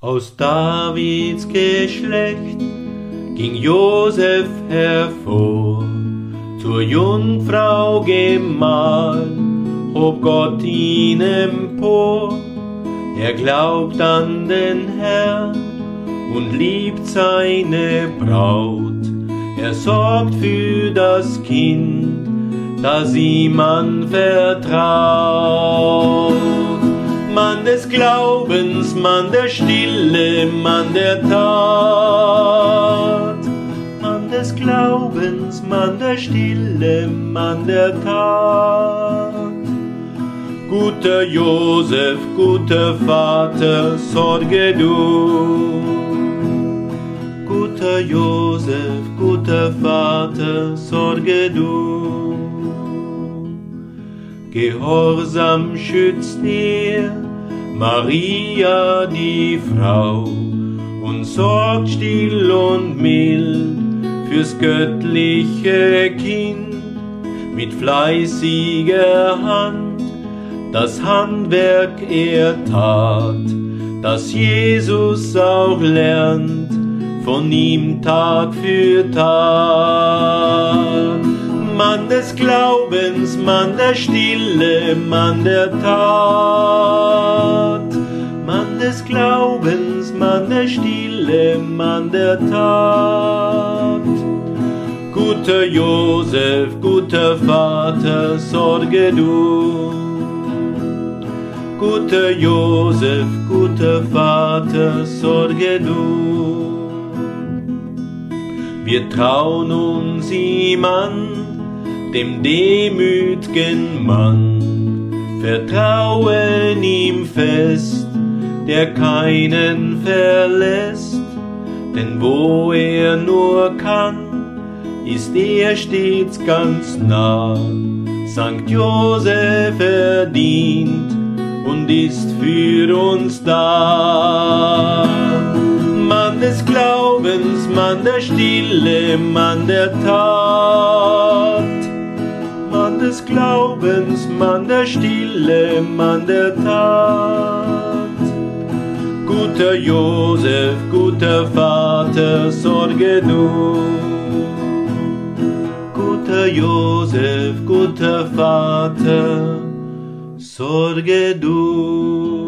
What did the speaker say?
Aus Davids Geschlecht ging Josef hervor, zur Jungfrau gemahl, hob Gott ihn empor. Er glaubt an den Herrn und liebt seine Braut. Er sorgt für das Kind, das ihm anvertraut. Mann des Glaubens, Mann der Stille, Mann der Tat. Mann des Glaubens, Mann der Stille, Mann der Tat. Guter Josef, guter Vater, sorge du. Guter Josef, guter Vater, sorge du. Gehorsam schützt dir Maria die Frau und sorgt still und mild fürs göttliche Kind. Mit fleißiger Hand das Handwerk er tat, dass Jesus auch lernt von ihm Tag für Tag. Mann des Glaubens, Mann der Stille, Mann der Tat. Mann des Glaubens, Mann der Stille, Mann der Tat. Guter Josef, guter Vater, sorge du. Guter Josef, guter Vater, sorge du. Wir trauen uns ihm an, dem demütigen Mann, vertrauen ihm fest, der keinen verlässt, denn wo er nur kann, ist er stets ganz nah. Sankt Josef verdient und ist für uns da. Mann des Glaubens, Mann der Stille, Mann der Tat. Mann des Glaubens, Mann der Stille, Mann der Tat. Guter Josef, guter Vater, sorge du. Guter Josef, guter Vater, sorge du.